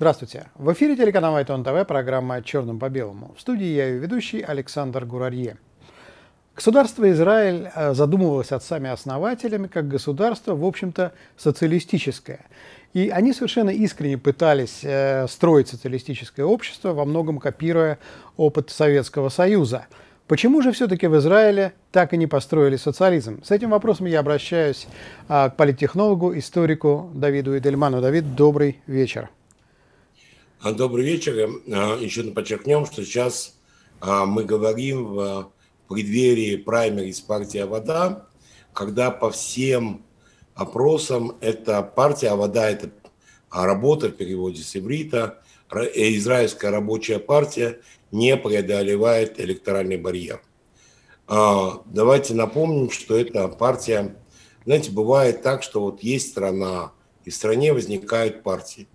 Здравствуйте! В эфире телеканал Айтон ТВ, программа «Черным по белому». В студии я ее ведущий Александр Гурарье. Государство Израиль задумывалось отцами-основателями как государство, в общем-то, социалистическое. И они совершенно искренне пытались строить социалистическое общество, во многом копируя опыт Советского Союза. Почему же все-таки в Израиле так и не построили социализм? С этим вопросом я обращаюсь к политтехнологу, историку Давиду Идельману. Давид, добрый вечер. Добрый вечер. Еще подчеркнем, что сейчас мы говорим в преддверии праймерис партии Авода, когда по всем опросам эта партия Авода, это работа в переводе с иврита, израильская рабочая партия не преодолевает электоральный барьер. Давайте напомним, что эта партия, знаете, бывает так, что вот есть страна, и в стране возникают партии.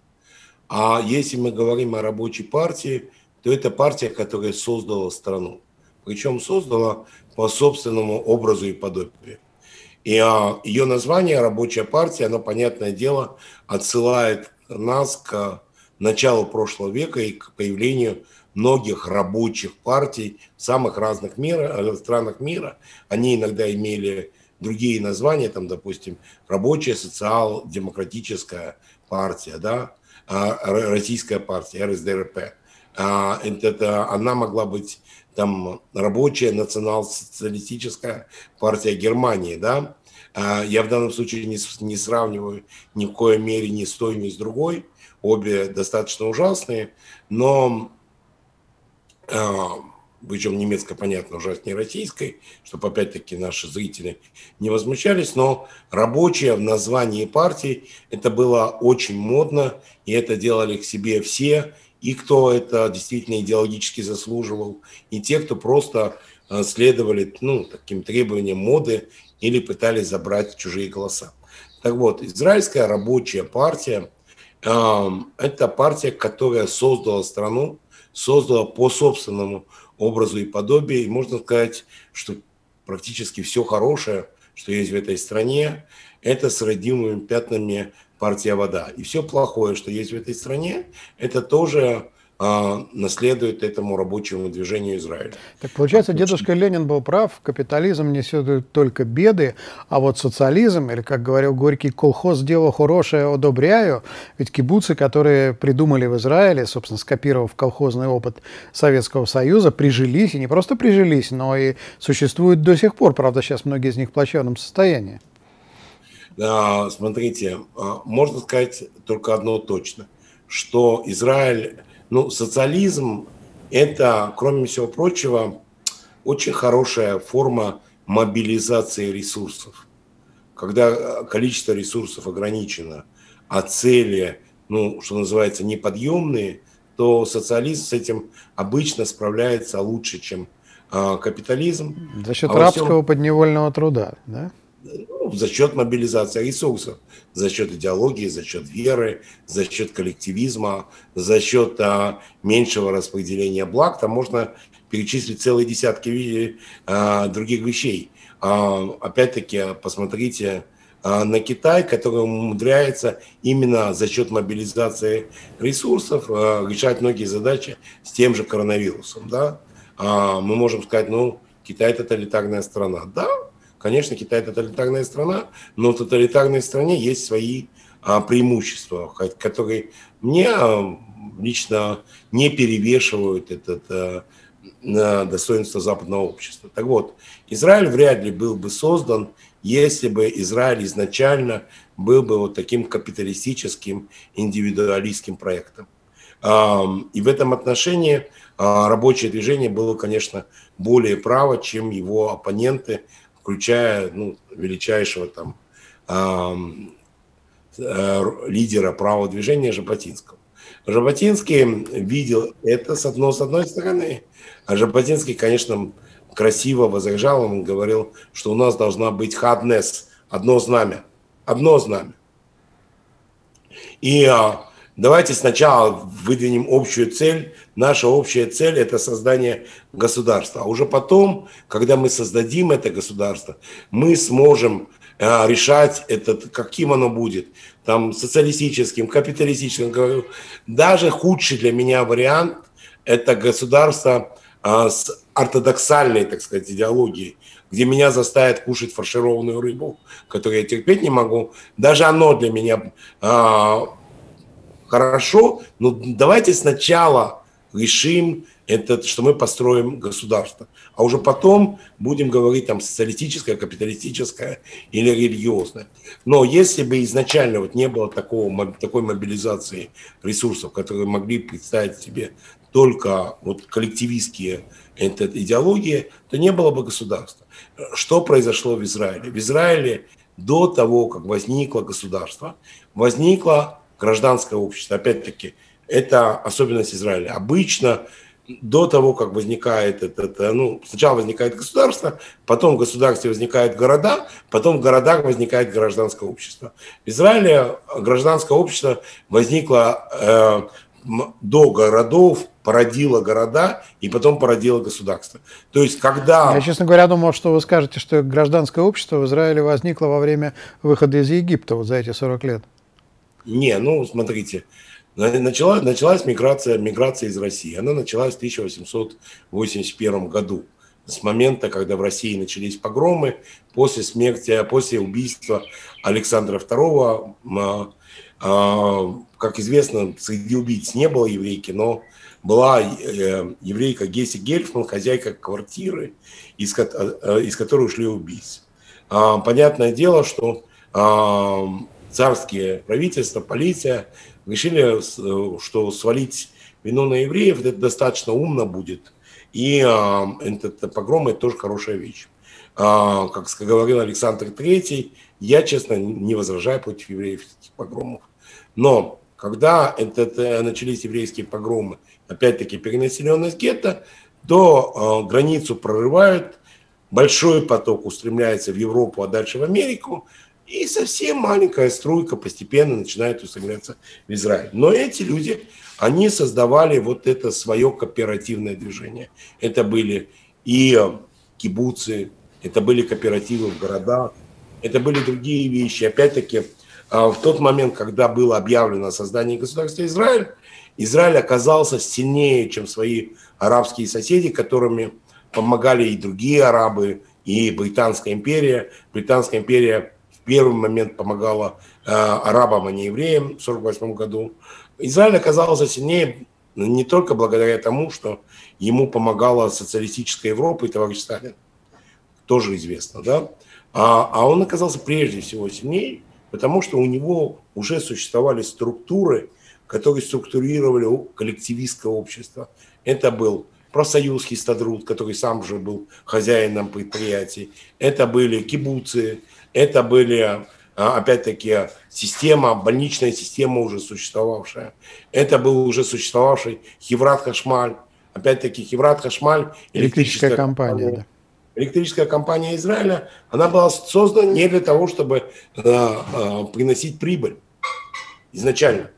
А если мы говорим о рабочей партии, то это партия, которая создала страну. Причем создала по собственному образу и подобию. И ее название «Рабочая партия», оно, понятное дело, отсылает нас к началу прошлого века и к появлению многих рабочих партий в самых разных странах мира. Они иногда имели другие названия, там, допустим, «Рабочая социал-демократическая партия», да? Российская партия, РСДРП. Она могла быть там рабочая национал-социалистическая партия Германии. Да? Я в данном случае не сравниваю ни в коей мере ни с той, ни с другой. Обе достаточно ужасные, но причем немецкая, понятно, ужаснее российской, чтобы опять-таки наши зрители не возмущались, но рабочая в названии партии, это было очень модно, и это делали к себе все, и кто это действительно идеологически заслуживал, и те, кто просто следовали, ну, таким требованиям моды или пытались забрать чужие голоса. Так вот, израильская рабочая партия, это партия, которая создала страну, создала по собственному образу и подобию, и можно сказать, что практически все хорошее, что есть в этой стране, это с родимыми пятнами партии Авода. И все плохое, что есть в этой стране, это тоже наследует этому рабочему движению Израиля. Так получается, дедушка Ленин был прав, капитализм несет только беды, а вот социализм, или, как говорил Горький, колхоз дело хорошее одобряю, ведь кибуцы, которые придумали в Израиле, собственно, скопировав колхозный опыт Советского Союза, прижились, и не просто прижились, но и существуют до сих пор, правда, сейчас многие из них в плачевном состоянии. Да, смотрите, можно сказать только одно точно, что Израиль... Ну, социализм – это, кроме всего прочего, очень хорошая форма мобилизации ресурсов. Когда количество ресурсов ограничено, а цели, ну, что называется, неподъемные, то социализм с этим обычно справляется лучше, чем капитализм. За счет рабского подневольного труда, да? За счет мобилизации ресурсов, за счет идеологии, за счет веры, за счет коллективизма, за счет меньшего распределения благ. Там можно перечислить целые десятки других вещей. Опять-таки, посмотрите на Китай, который умудряется именно за счет мобилизации ресурсов решать многие задачи с тем же коронавирусом. Да? Мы можем сказать, ну, Китай – тоталитарная страна. Да. Конечно, Китай – тоталитарная страна, но в тоталитарной стране есть свои преимущества, которые мне лично не перевешивают это достоинство западного общества. Так вот, Израиль вряд ли был бы создан, если бы Израиль изначально был бы вот таким капиталистическим, индивидуалистским проектом. И в этом отношении рабочее движение было, конечно, более право, чем его оппоненты, включая, ну, величайшего там лидера правого движения Жаботинского. Жаботинский видел это с одной стороны, а Жаботинский, конечно, красиво возражал, он говорил, что у нас должна быть хаднес, одно знамя. И давайте сначала выдвинем общую цель. Наша общая цель – это создание государства. А уже потом, когда мы создадим это государство, мы сможем решать, этот, каким оно будет, там, социалистическим, капиталистическим. Даже худший для меня вариант – это государство с ортодоксальной, так сказать, идеологией, где меня заставят кушать фаршированную рыбу, которую я терпеть не могу. Даже оно для меня хорошо, но давайте сначала решим, что мы построим государство, а уже потом будем говорить там социалистическое, капиталистическое или религиозное. Но если бы изначально вот не было такой мобилизации ресурсов, которые могли представить себе только вот коллективистские идеологии, то не было бы государства. Что произошло в Израиле? В Израиле до того, как возникло государство, возникло гражданское общество. Опять-таки, это особенность Израиля. Обычно до того, как возникает сначала возникает государство, потом в государстве возникают города, потом в городах возникает гражданское общество. В Израиле гражданское общество возникло до городов, породило города и потом породило государство. То есть, когда... Я, честно говоря, думал, что вы скажете, что гражданское общество в Израиле возникло во время выхода из Египта вот за эти 40 лет. Не, ну, смотрите... Началась миграция из России. Она началась в 1881 году, с момента, когда в России начались погромы, после убийства Александра II. Как известно, среди убийц не было еврейки, но была еврейка Геси Гельфман, хозяйка квартиры, из которой ушли убийцы. Понятное дело, что царские правительства, полиция решили, что свалить вину на евреев это достаточно умно будет. И этот погром – это тоже хорошая вещь. Как говорил Александр III, я, честно, не возражаю против еврейских погромов. Но когда начались еврейские погромы, опять-таки перенаселенность гетто, то границу прорывают, большой поток устремляется в Европу, а дальше в Америку. И совсем маленькая струйка постепенно начинает устремляться в Израиль. Но эти люди, они создавали вот это свое кооперативное движение. Это были и кибуцы, это были кооперативы в городах, это были другие вещи. Опять-таки, в тот момент, когда было объявлено о создании государства Израиль, Израиль оказался сильнее, чем свои арабские соседи, которыми помогали и другие арабы, и Британская империя. Британская империя в первый момент помогала арабам, а не евреям в 1948 году. Израиль оказался сильнее не только благодаря тому, что ему помогала социалистическая Европа и товарищ Сталин, тоже известно, да? А он оказался прежде всего сильнее, потому что у него уже существовали структуры, которые структурировали коллективистское общество. Это был профсоюз Хистадрут, который сам же был хозяином предприятий, это были кибуцы, это были, опять-таки, больничная система уже существовавшая. Это был уже существовавший Хеврат Хашмаль. Опять-таки, Хеврат Хашмаль... Электрическая компания, да. Электрическая компания Израиля, она была создана не для того, чтобы приносить прибыль изначально.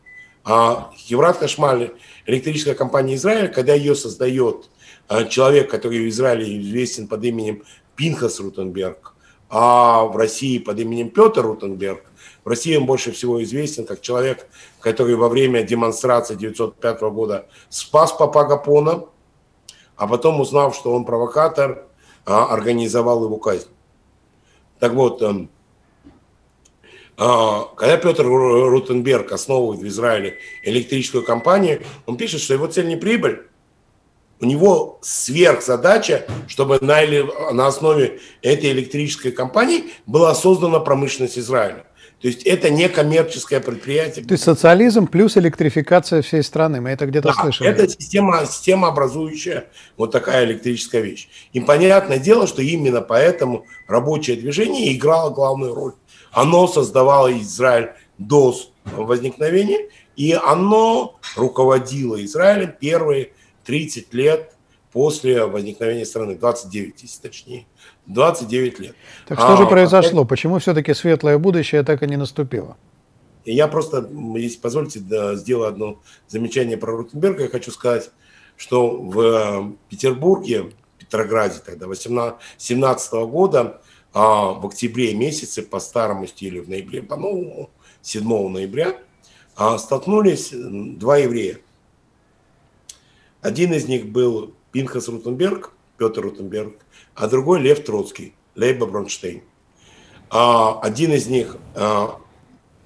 А Хеврат Хашмаль, электрическая компания Израиля, когда ее создает человек, который в Израиле известен под именем Пинхас Ротенберг, а в России под именем Петр Ротенберг. В России он больше всего известен как человек, который во время демонстрации 1905 года спас Папа Гапона, а потом, узнав, что он провокатор, организовал его казнь. Так вот, когда Петр Ротенберг основывает в Израиле электрическую компанию, он пишет, что его цель не прибыль. У него сверхзадача, чтобы на основе этой электрической компании была создана промышленность Израиля. То есть это не коммерческое предприятие. То есть социализм плюс электрификация всей страны. Мы это где-то слышали. Это система образующая вот такая электрическая вещь. И понятное дело, что именно поэтому рабочее движение играло главную роль. Оно создавало Израиль до возникновения, и оно руководило Израилем первые 30 лет после возникновения страны, 29, если точнее, 29 лет. Так что же произошло? Почему все-таки светлое будущее так и не наступило? Я просто, если позволите, сделаю одно замечание про Ротенберга. Я хочу сказать, что в Петербурге, в Петрограде тогда, 17-го года а в октябре месяце по старому стилю, в ноябре по новому, 7 ноября, столкнулись два еврея. Один из них был Пинхас Ротенберг, Петр Ротенберг, а другой Лев Троцкий, Лейба Бронштейн. Один из них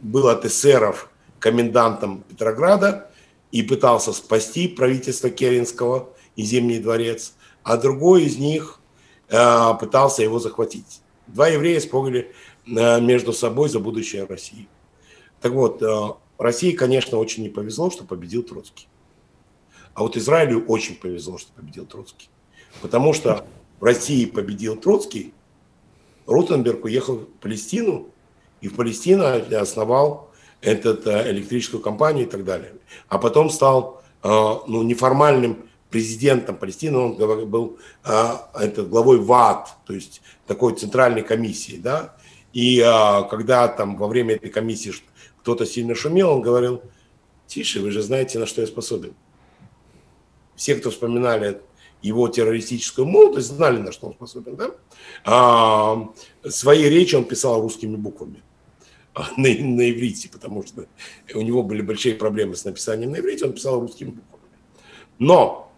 был от эсеров комендантом Петрограда и пытался спасти правительство Керенского и Зимний дворец, а другой из них пытался его захватить. Два еврея спорили между собой за будущее России. Так вот, России, конечно, очень не повезло, что победил Троцкий. А вот Израилю очень повезло, что победил Троцкий. Потому что в России победил Троцкий, Ротенберг уехал в Палестину, и в Палестину основал электрическую компанию и так далее. А потом стал неформальным президентом Палестины, он был главой ВААТ, то есть такой центральной комиссии. Да? И когда там во время этой комиссии кто-то сильно шумел, он говорил: «Тише, вы же знаете, на что я способен». Все, кто вспоминали его террористическую молодость, знали, на что он способен. Да? Свои речи он писал русскими буквами на иврите, потому что у него были большие проблемы с написанием на иврите, он писал русскими буквами. Но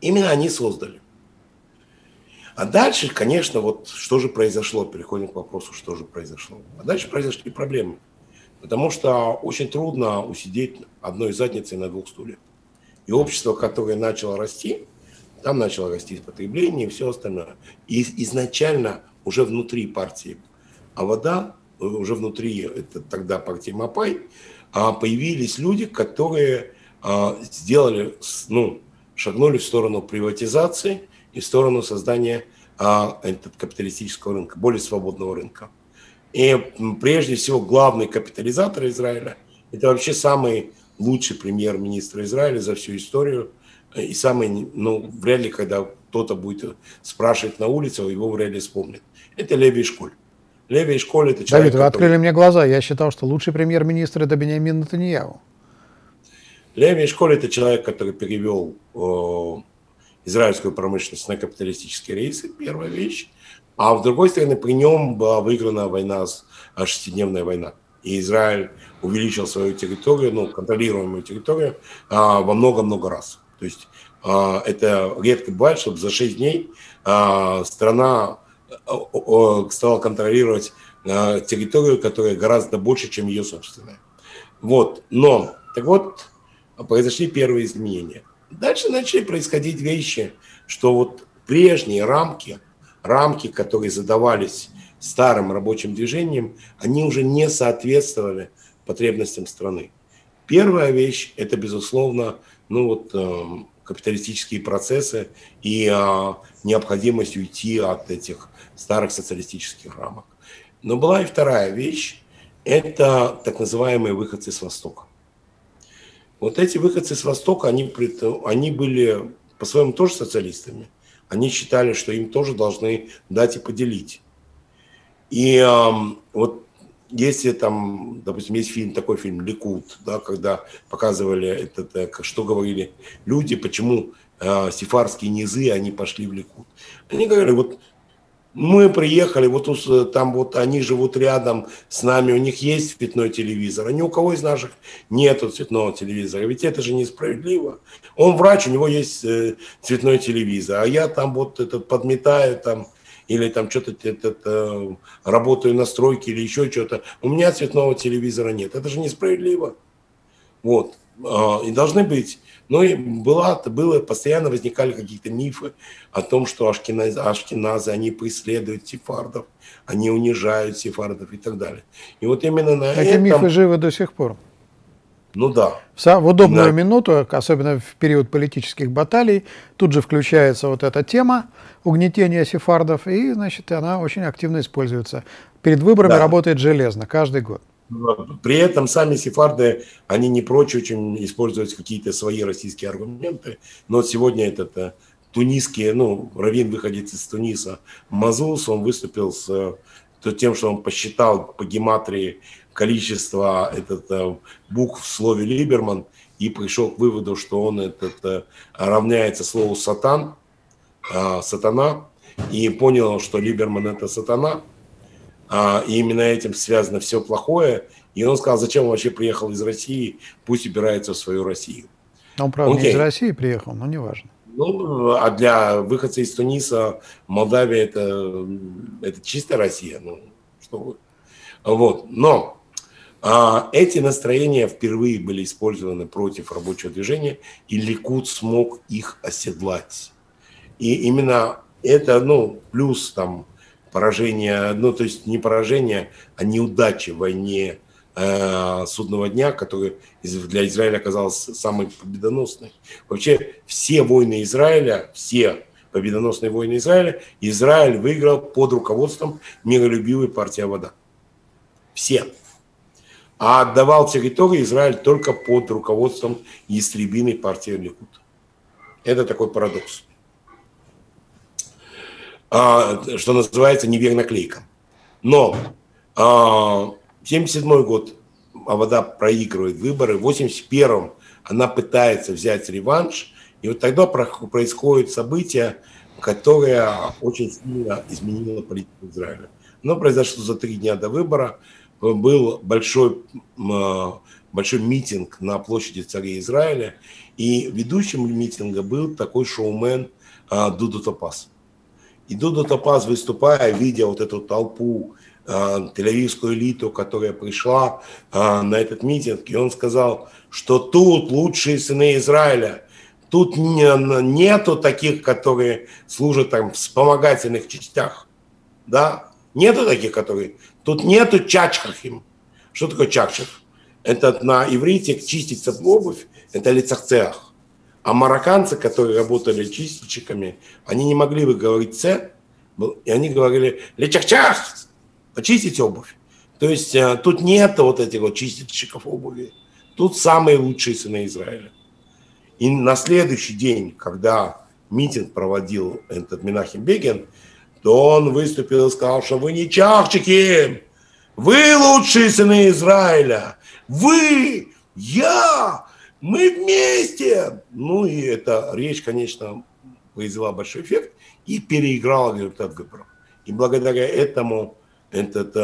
именно они создали. А дальше, конечно, вот что же произошло, переходим к вопросу, что же произошло. А дальше произошли проблемы, потому что очень трудно усидеть одной задницей на двух стульях. И общество, которое начало расти, там начало расти потребление и все остальное. И изначально уже внутри партии Авода, уже внутри тогда партии Мапай, появились люди, которые сделали, шагнули в сторону приватизации и в сторону создания капиталистического рынка, более свободного рынка. И прежде всего главный капитализатор Израиля, это вообще самый лучший премьер-министр Израиля за всю историю. И самый, вряд ли, когда кто-то будет спрашивать на улице, его вряд ли вспомнит. Это Леви Ишколь. Леви Ишколь – это человек, Давид, вы открыли мне глаза. Я считал, что лучший премьер-министр – это Биньямин Нетаньяху. Леви Ишколь – это человек, который перевел израильскую промышленность на капиталистические рейсы, первая вещь. А с другой стороны, при нем была выиграна война, шестидневная война. И Израиль увеличил свою территорию, контролируемую территорию, во много-много раз. То есть это редко бывает, чтобы за 6 дней страна стала контролировать территорию, которая гораздо больше, чем ее собственная. Вот. Но, так вот, произошли первые изменения. Дальше начали происходить вещи, что вот прежние рамки, которые задавались старым рабочим движением, они уже не соответствовали потребностям страны. Первая вещь – это, безусловно, капиталистические процессы и необходимость уйти от этих старых социалистических рамок. Но была и вторая вещь – это так называемые выходцы с Востока. Вот эти выходцы с Востока, они были по-своему тоже социалистами. Они считали, что им тоже должны дать и поделить. И вот если там, допустим, есть такой фильм «Ликут», да, когда показывали, что говорили люди, почему сефардские низы, они пошли в Ликут. Они говорили: вот мы приехали, там они живут рядом с нами, у них есть цветной телевизор, а ни у кого из наших нету цветного телевизора, ведь это же несправедливо. Он врач, у него есть цветной телевизор, а я там подметаю там, или там что-то работаю на стройке, или еще что-то. У меня цветного телевизора нет. Это же несправедливо. Вот. И должны быть. Но и постоянно возникали какие-то мифы о том, что ашкеназы, они преследуют сефардов, они унижают сефардов и так далее. И вот именно на этом... Эти мифы живы до сих пор. Ну да. В удобную минуту, особенно в период политических баталий, тут же включается вот эта тема угнетения сефардов, и, значит, она очень активно используется. Перед выборами работает железно, каждый год. При этом сами сефарды, они не прочь очень использовать какие-то свои российские аргументы, но сегодня тунисский, раввин, выходец из Туниса, Мазус, он выступил с тем, что он посчитал по гематрии количество букв в слове «Либерман» и пришел к выводу, что он равняется слову «сатана», и понял, что Либерман – это сатана, и именно этим связано все плохое. И он сказал, зачем он вообще приехал из России, пусть убирается в свою Россию. Он, правда, не из России приехал, но неважно. Ну, а для выходца из Туниса Молдавия это чистая Россия. Ну, что вы. Вот. Но эти настроения впервые были использованы против рабочего движения, и Ликуд смог их оседлать. И именно это, ну, плюс там поражение, ну, то есть не поражение, а неудача в войне Судного дня, который для Израиля оказался самый победоносный. Вообще все войны Израиля, все победоносные войны Израиля, Израиль выиграл под руководством миролюбивой партии Авода. Все. А отдавал территории Израиль только под руководством ястребиной партии Ликуд. Это такой парадокс. Что называется неверно клейка. Но 1977 год Авода проигрывает выборы, в 1981 она пытается взять реванш, и вот тогда происходит событие, которое очень сильно изменило политику Израиля. Но произошло за 3 дня до выбора, был большой митинг на площади Царя Израиля, и ведущим митинга был такой шоумен Дуду Топаз. И Дуду Топаз, выступая, видя вот эту толпу, тель-авивскую элиту, которая пришла на этот митинг, и он сказал, что тут лучшие сыны Израиля, тут нету таких, которые служат там в вспомогательных частях, да, нету таких, которые, тут нету чачхахим. Что такое чачхах? Это на иврите чиститься в обувь, это лицахцеах. А марокканцы, которые работали чистильщиками, они не могли выговорить «це», и они говорили «личахчах», почистить обувь. То есть тут нет вот этих вот чистильщиков обуви. Тут самые лучшие сыны Израиля. И на следующий день, когда митинг проводил этот Менахем Бегин, то он выступил и сказал, что вы не чахчики, вы лучшие сыны Израиля, вы, я, мы вместе. Ну и эта речь, конечно, произвела большой эффект и переиграла результат выборов. И благодаря этому этот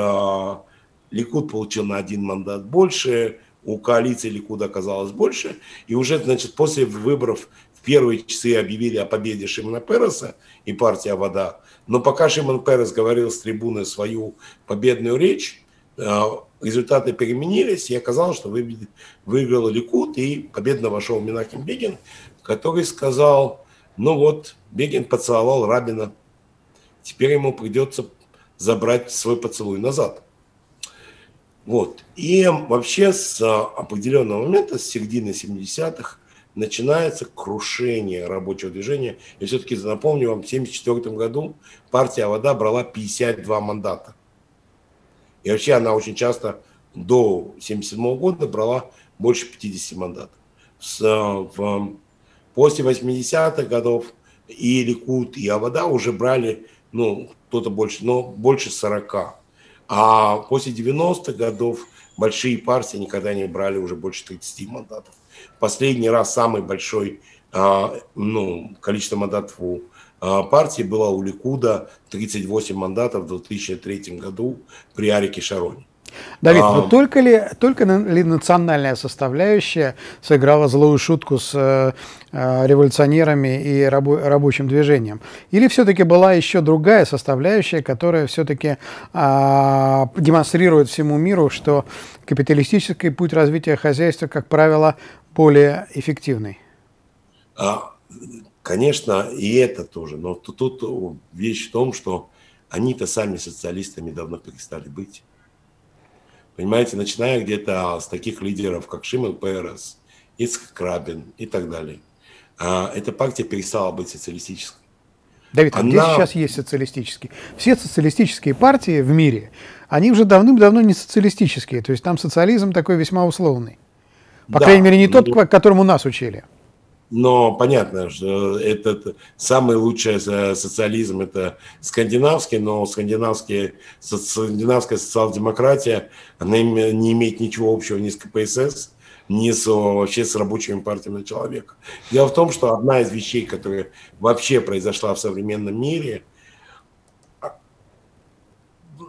Ликуд получил на 1 мандат больше, у коалиции Ликуда оказалось больше. И уже, значит, после выборов в первые часы объявили о победе Шимона Переса и партии Авода. Но пока Шимон Перес говорил с трибуны свою победную речь, результаты переменились, и оказалось, что выиграл Ликуд, и победно вошел Менахем Бегин, который сказал, ну вот, Бегин поцеловал Рабина, теперь ему придется забрать свой поцелуй назад. Вот. И вообще с определенного момента, с середины 70-х, начинается крушение рабочего движения. Я все-таки напомню вам, в 1974 году партия Авода брала 52 мандата. И вообще она очень часто до 1977 года брала больше 50 мандатов. После 80-х годов и Ликуд, и Авода уже брали, ну, кто-то больше, но больше 40. А после 90-х годов большие партии никогда не брали уже больше 30 мандатов. Последний раз самое большое количество мандатов у партии было у Ликуда 38 мандатов в 2003 году при Арике Шароне. Давид, но только ли национальная составляющая сыграла злую шутку с революционерами и рабочим движением? Или все-таки была еще другая составляющая, которая все-таки демонстрирует всему миру, что капиталистический путь развития хозяйства, как правило, более эффективный? Конечно, и это тоже. Но тут вещь в том, что они-то сами социалистами давно перестали быть. Понимаете, начиная где-то с таких лидеров, как Шимон Перес, Ицхак Рабин и так далее. Эта партия перестала быть социалистической. Давид, а где сейчас есть социалистические? Все социалистические партии в мире, они уже давным-давно не социалистические. То есть там социализм такой весьма условный. По крайней мере, не тот, которому нас учили. Но понятно, что этот самый лучший социализм – это скандинавский, но скандинавская социал-демократия, она не имеет ничего общего ни с КПСС, ни вообще с рабочими партиями человека. Дело в том, что одна из вещей, которая вообще произошла в современном мире,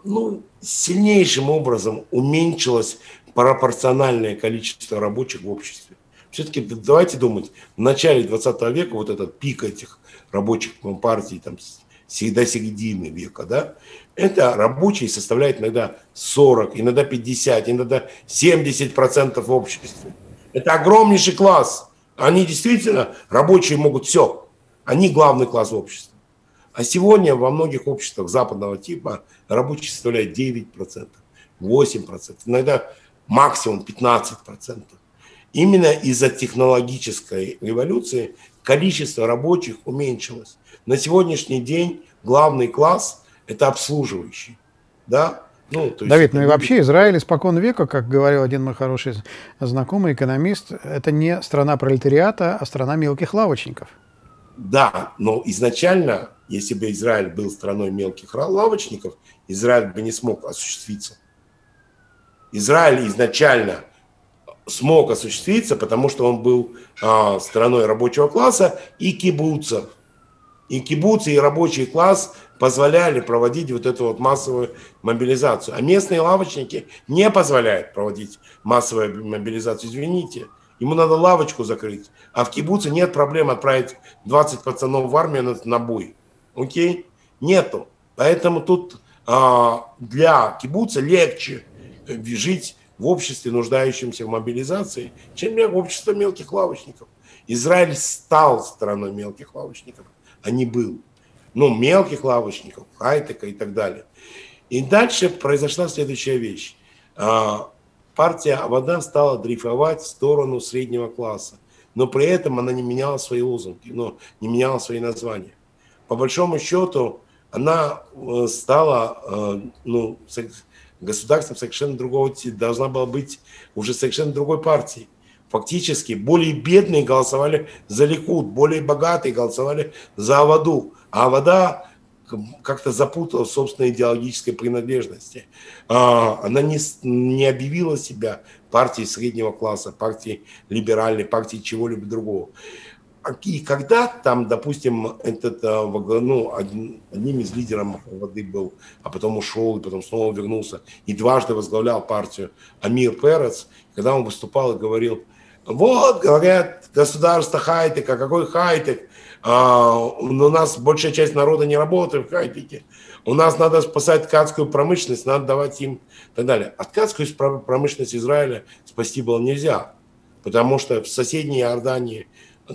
ну, сильнейшим образом уменьшилось пропорциональное количество рабочих в обществе. Все-таки давайте думать, в начале 20 века вот этот пик этих рабочих партий там, до середины века, да, это рабочие составляют иногда 40, иногда 50, иногда 70% в обществе. Это огромнейший класс. Они действительно, рабочие могут все. Они главный класс общества. А сегодня во многих обществах западного типа рабочие составляют 9%, 8%, иногда максимум 15%. Именно из-за технологической революции количество рабочих уменьшилось. На сегодняшний день главный класс – это обслуживающий. Да? Ну, то есть... Давид, ну и вообще Израиль испокон века, как говорил один мой хороший знакомый экономист, это не страна пролетариата, а страна мелких лавочников. Да, но изначально, если бы Израиль был страной мелких лавочников, Израиль бы не смог осуществиться. Израиль изначально смог осуществиться, потому что он был страной рабочего класса и кибуцев. И кибуцы, и рабочий класс позволяли проводить вот эту вот массовую мобилизацию. А местные лавочники не позволяют проводить массовую мобилизацию, извините. Ему надо лавочку закрыть. А в кибуце нет проблем отправить 20 пацанов в армию на бой. Окей? Нету. Поэтому тут для кибуца легче жить в обществе, нуждающемся в мобилизации, чем общество мелких лавочников. Израиль стал страной мелких лавочников, а не был. Ну, мелких лавочников, хай-тека и так далее. И дальше произошла следующая вещь. Партия Авода стала дрейфовать в сторону среднего класса, но при этом она не меняла свои лозунги, но не меняла свои названия. По большому счету, она стала ну, государством совершенно другого, должна была быть уже совершенно другой партией. Фактически более бедные голосовали за Ликуд, более богатые голосовали за Аводу, а Авода как-то запутала в собственной идеологической принадлежности. Она не объявила себя партией среднего класса, партией либеральной, партией чего-либо другого. И когда там, допустим, этот, ну, одним из лидеров воды был, а потом ушел, и потом снова вернулся, и дважды возглавлял партию Амир Перец, когда он выступал и говорил, вот, говорят, государство хай-тека, какой хай-тек? У нас большая часть народа не работает в хай-теке. У нас надо спасать ткацкую промышленность, надо давать им и так далее. А ткацкую промышленность Израиля спасти было нельзя, потому что в соседней Иордании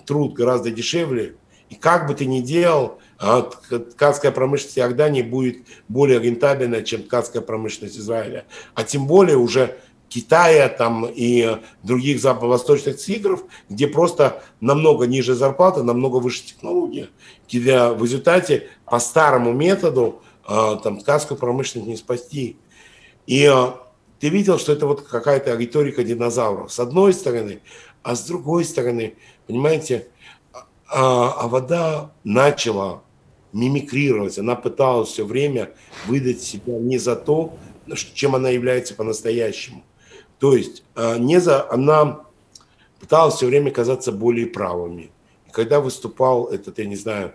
труд гораздо дешевле. И как бы ты ни делал, ткацкая промышленность Иордании будет более рентабельна, чем ткацкая промышленность Израиля. А тем более уже Китая там, и других западно-восточных тигров, где просто намного ниже зарплата, намного выше технология. В результате по старому методу там, ткацкую промышленность не спасти. И ты видел, что это вот какая-то риторика динозавров. С одной стороны, а с другой стороны, понимаете, Авода начала мимикрировать. Она пыталась все время выдать себя не за то, чем она является по-настоящему. То есть она пыталась все время казаться более правыми. И когда выступал этот, я не знаю,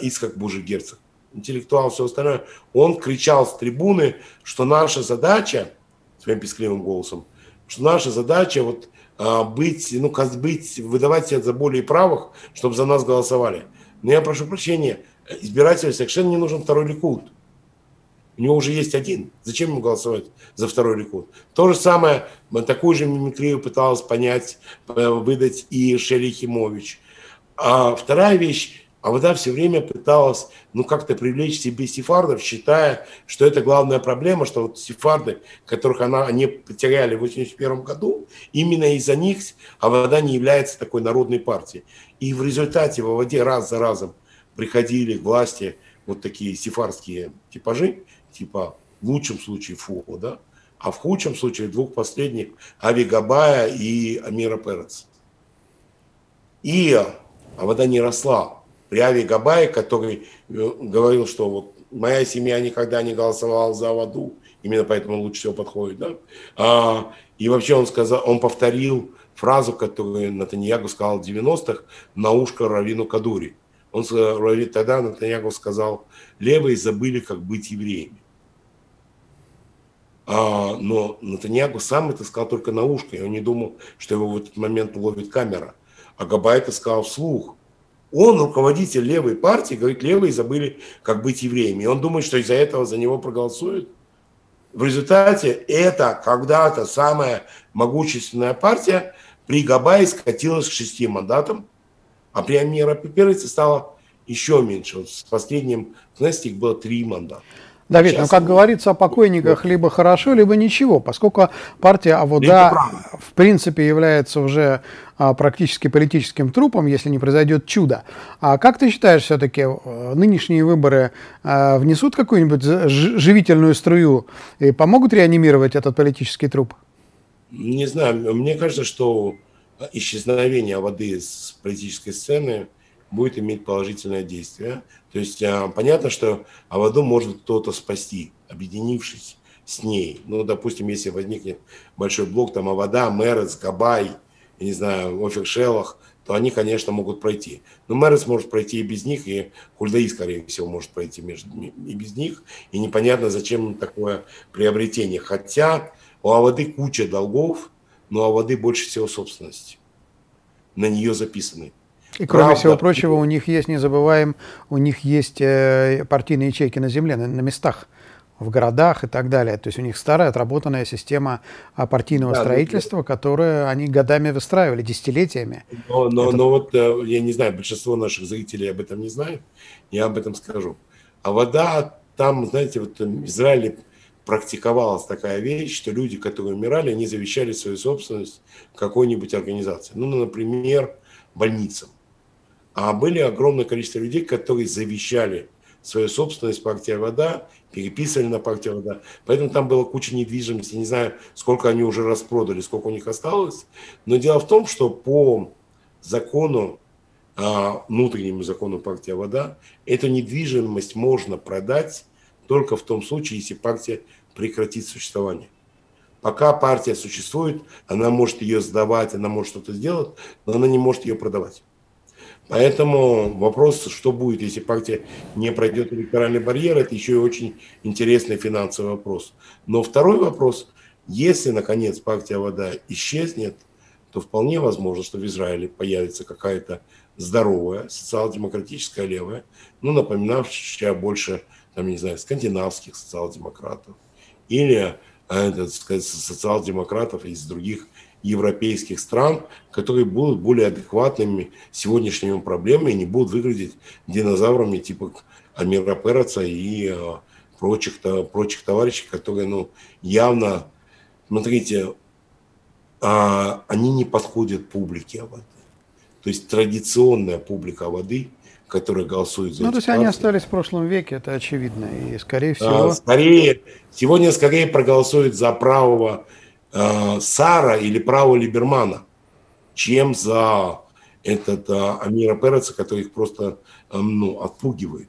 Ицхак Бужи-Герцог, интеллектуал, все остальное, он кричал с трибуны, что наша задача, своим пескливым голосом, что наша задача вот, быть, выдавать себя за более правых, чтобы за нас голосовали. Но я прошу прощения, избирателю совершенно не нужен второй Ликуд. У него уже есть один. Зачем ему голосовать за второй Ликуд? То же самое, такую же мимикрию пыталась понять, выдать и Шели Химович. А вторая вещь, Авода все время пыталась ну, как-то привлечь себе сефардов, считая, что это главная проблема, что вот сефарды, которых они потеряли в 1981 году, именно из-за них Авода не является такой народной партией. И в результате в Аводе раз за разом приходили к власти вот такие сефардские типажи, типа в лучшем случае Фуо, да? А в худшем случае двух последних Ави Габая и Амира Перец. И Авода не росла. При Ави Габае, который говорил, что вот моя семья никогда не голосовала за Аводу, именно поэтому лучше всего подходит, да? И вообще он повторил фразу, которую Нетаньяху сказал в 90-х на ушко раввину Кадури. Он тогда Нетаньяху сказал, левые забыли, как быть евреями. Но Нетаньяху сам это сказал только на ушко, и он не думал, что его в этот момент ловит камера. А Габай это сказал вслух. Он, руководитель левой партии, говорит, левые забыли, как быть евреями. И он думает, что из-за этого за него проголосуют. В результате это когда-то самая могущественная партия при Габае скатилась к 6 мандатам, а при Амира Пеперице стало еще меньше. Вот в последнем Кнессете их было 3 мандата. Да, ведь, ну, как говорится, о покойниках либо хорошо, либо ничего, поскольку партия Авода в принципе является уже практически политическим трупом, если не произойдет чудо. А как ты считаешь, все-таки нынешние выборы внесут какую-нибудь живительную струю и помогут реанимировать этот политический труп? Не знаю, мне кажется, что исчезновение Аводы с политической сцены будет иметь положительное действие. То есть понятно, что Аводу может кто-то спасти, объединившись с ней. Ну, допустим, если возникнет большой блок, там Авода, Мерец, Габай, я не знаю, Офер Шелах, то они, конечно, могут пройти. Но Мерец может пройти и без них, и Хульдаи, скорее всего, может пройти и без них. И непонятно, зачем такое приобретение. Хотя у Аводы куча долгов, но у Аводы больше всего собственности. На нее записаны. И кроме всего прочего, у них есть, не забываем, у них есть партийные ячейки на земле, на местах, в городах и так далее. То есть у них старая отработанная система партийного строительства, которую они годами выстраивали, десятилетиями. Но вот я не знаю, большинство наших зрителей об этом не знают, я об этом скажу. А вода там, знаете, вот в Израиле практиковалась такая вещь, что люди, которые умирали, они завещали свою собственность какой-нибудь организации. Ну, например, больницам. А были огромное количество людей, которые завещали свою собственность партии Авода, переписывали на партию Авода. Поэтому там была куча недвижимости. Не знаю, сколько они уже распродали, сколько у них осталось. Но дело в том, что по закону, внутреннему закону партии Авода, эту недвижимость можно продать только в том случае, если партия прекратит существование. Пока партия существует, она может ее сдавать, она может что-то сделать, но она не может ее продавать. Поэтому вопрос, что будет, если партия не пройдет электоральный барьер, это еще и очень интересный финансовый вопрос. Но второй вопрос, если, наконец, партия Авода исчезнет, то вполне возможно, что в Израиле появится какая-то здоровая, социал-демократическая левая, ну, напоминавшая больше, там, не знаю, скандинавских социал-демократов или, так сказать, социал-демократов из других европейских стран, которые будут более адекватными сегодняшними проблемами и не будут выглядеть динозаврами типа Амира Переца и прочих товарищей, которые, ну, явно, смотрите, они не подходят публике Аводы. То есть традиционная публика Аводы, которые голосуют за... Ну, то есть они остались в прошлом веке, это очевидно, и, скорее всего... Сегодня скорее проголосуют за правого Сара или правого Либермана, чем за этот Амира Переца, который их просто отпугивает.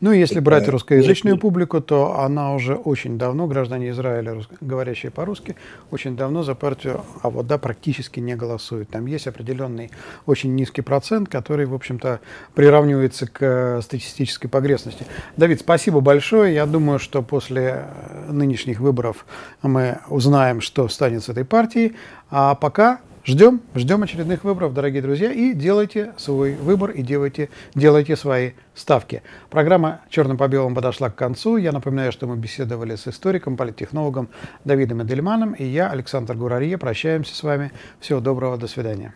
Ну, если брать русскоязычную публику, то она уже очень давно, граждане Израиля, говорящие по-русски, очень давно за партию Авода практически не голосует. Там есть определенный очень низкий процент, который, в общем-то, приравнивается к статистической погрешности. Давид, спасибо большое. Я думаю, что после нынешних выборов мы узнаем, что станет с этой партией. А пока... Ждем очередных выборов, дорогие друзья, и делайте свой выбор, и делайте свои ставки. Программа «Черным по белому» подошла к концу. Я напоминаю, что мы беседовали с историком, политтехнологом Давидом Эдельманом, и я, Александр Гурарье. Прощаемся с вами. Всего доброго, до свидания.